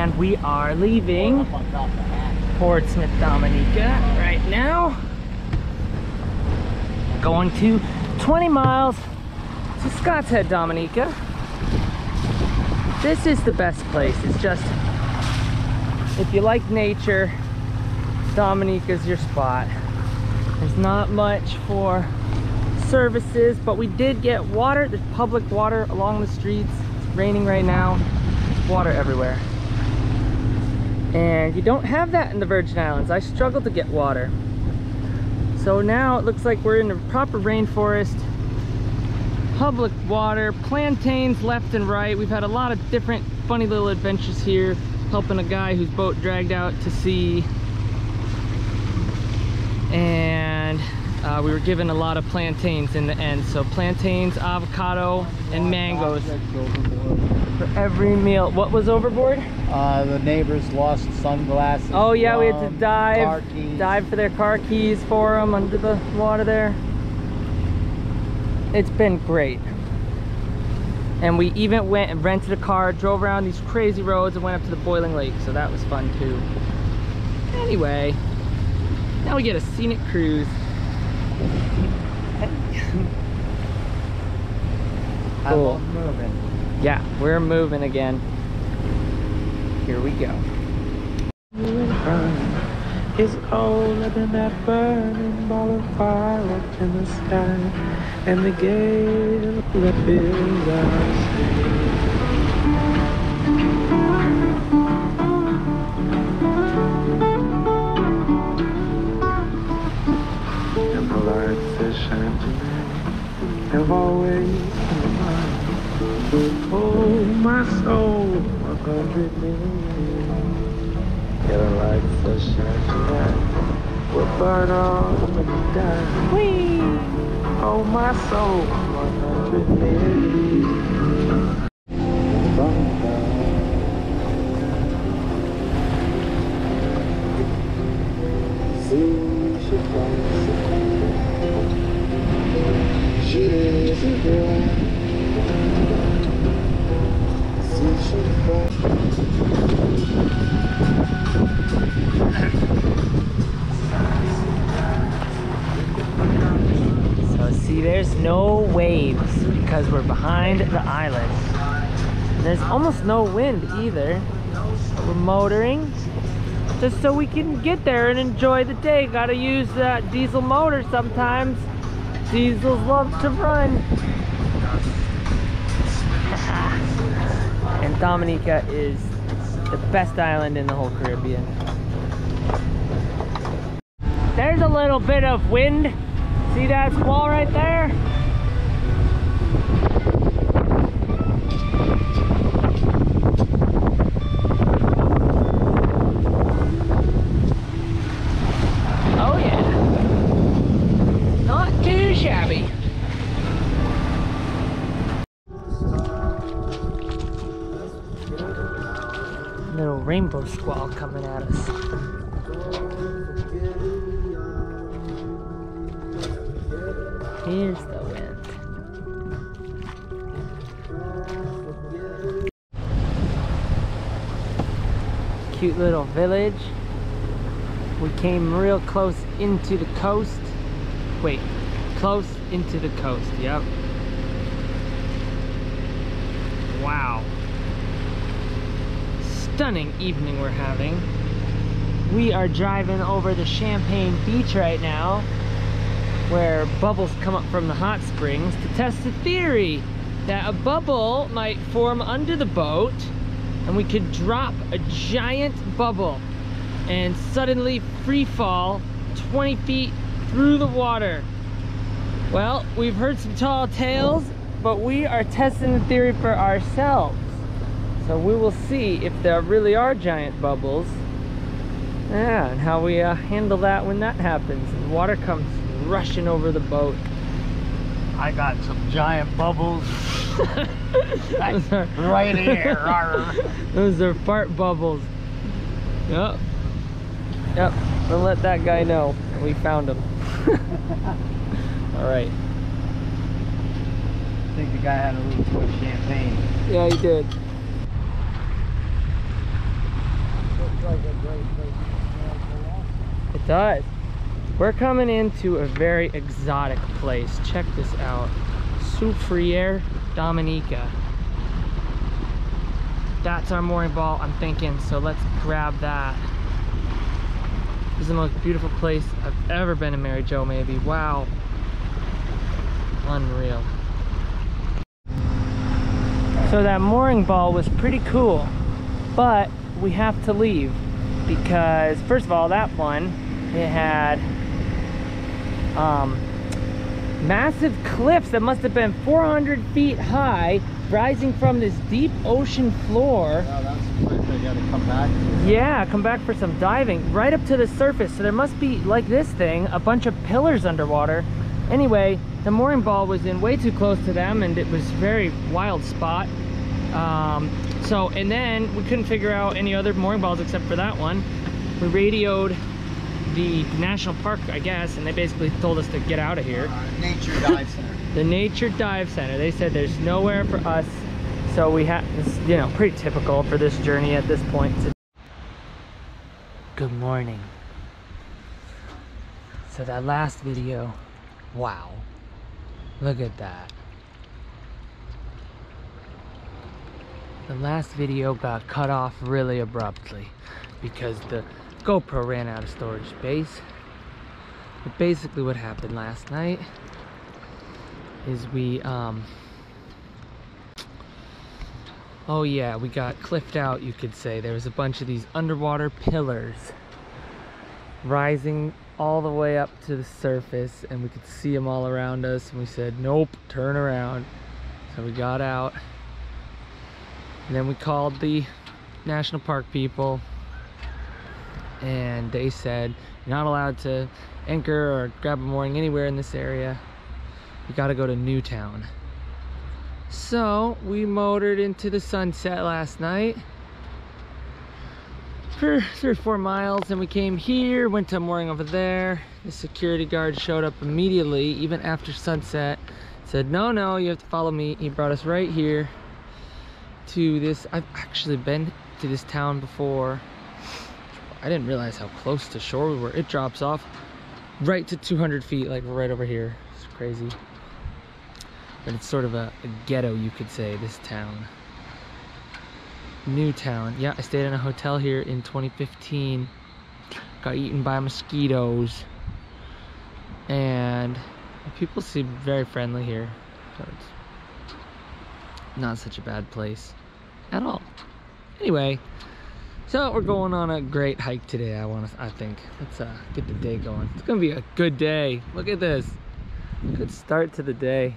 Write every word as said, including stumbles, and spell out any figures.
and we are leaving Portsmouth, Dominica right now. Going to twenty miles to Scottshead, Dominica. This is the best place. It's just, if you like nature, Dominica's your spot. There's not much for services, but we did get water. There's public water along the streets. It's raining right now. There's water everywhere. And you don't have that in the Virgin Islands. I struggled to get water. So now it looks like we're in a proper rainforest, public water, plantains left and right. We've had a lot of different funny little adventures here, helping a guy whose boat dragged out to sea. And uh, we were given a lot of plantains in the end. So plantains, avocado, and mangoes for every meal. What was overboard? Uh, the neighbors lost sunglasses. Oh yeah, we had to dive, dive for their car keys for them under the water there. It's been great. And we even went and rented a car, drove around these crazy roads and went up to the boiling lake. So that was fun too. Anyway, now we get a scenic cruise. Cool. I'm moving. Yeah, we're moving again. Here we go. It's older than that burning ball of fire up in the sky, and the gale that fills our sea. And the lights that shine tonight have always been mine. Oh, my soul, a hundred million. Yeah, the lights that shine tonight will burn on when you die. Whee! Oh my soul, one hundred million. She is a girl. She So see, there's no waves because we're behind the island. There's almost no wind either. We're motoring just so we can get there and enjoy the day. Gotta use that diesel motor sometimes. Diesels love to run. And Dominica is the best island in the whole Caribbean. There's a little bit of wind. See that wall right there? Oh yeah. Not too shabby. Little rainbow squall coming at us. Here's the wind. Cute little village. We came real close into the coast. Wait, close into the coast, yep. Wow. Stunning evening we're having. We are driving over to Champagne Beach right now, where bubbles come up from the hot springs, to test the theory that a bubble might form under the boat and we could drop a giant bubble and suddenly free fall twenty feet through the water. Well, we've heard some tall tales, but we are testing the theory for ourselves. So we will see if there really are giant bubbles, yeah, and how we uh, handle that when that happens. The water comes rushing over the boat. I got some giant bubbles right here. Those are fart bubbles. Yep. Yep. We'll let that guy know we found him. All right. I think the guy had a little too much champagne. Yeah, he did. It does. We're coming into a very exotic place. Check this out. Soufriere, Dominica. That's our mooring ball, I'm thinking, so let's grab that. This is the most beautiful place I've ever been in Mary Jo, maybe. Wow. Unreal. So that mooring ball was pretty cool, but we have to leave because, first of all, that one, it had um, massive cliffs that must have been four hundred feet high rising from this deep ocean floor. Wow, that's the place I gotta come back to. Yeah, come back for some diving, right up to the surface. So there must be, like this thing, a bunch of pillars underwater. Anyway, the mooring ball was in way too close to them and it was a very wild spot. Um, so, and then we couldn't figure out any other mooring balls except for that one. We radioed the national park, I guess, and they basically told us to get out of here. Uh, nature dive center. The nature dive center. They said there's nowhere for us. So we had, it's, you know, pretty typical for this journey at this point. Good morning. So that last video, wow. Look at that. The last video got cut off really abruptly because the GoPro ran out of storage space. But basically what happened last night is we, um, oh yeah, we got cliffed out, you could say. There was a bunch of these underwater pillars rising all the way up to the surface and we could see them all around us, and we said nope, turn around. So we got out and then we called the national park people and they said you're not allowed to anchor or grab a mooring anywhere in this area, you got to go to Newtown. So we motored into the sunset last night for three or four miles and we came here, went to a mooring over there. The security guard showed up immediately, even after sunset, said no, no, you have to follow me. He brought us right here to this. I've actually been to this town before. I didn't realize how close to shore we were. It drops off right to two hundred feet, like right over here. It's crazy. But it's sort of a, a ghetto, you could say, this town. Newtown. Yeah, I stayed in a hotel here in twenty fifteen. Got eaten by mosquitoes. And people seem very friendly here. So it's not such a bad place at all. Anyway, so we're going on a great hike today, I want to, I think. Let's uh, get the day going. It's going to be a good day. Look at this. Good start to the day.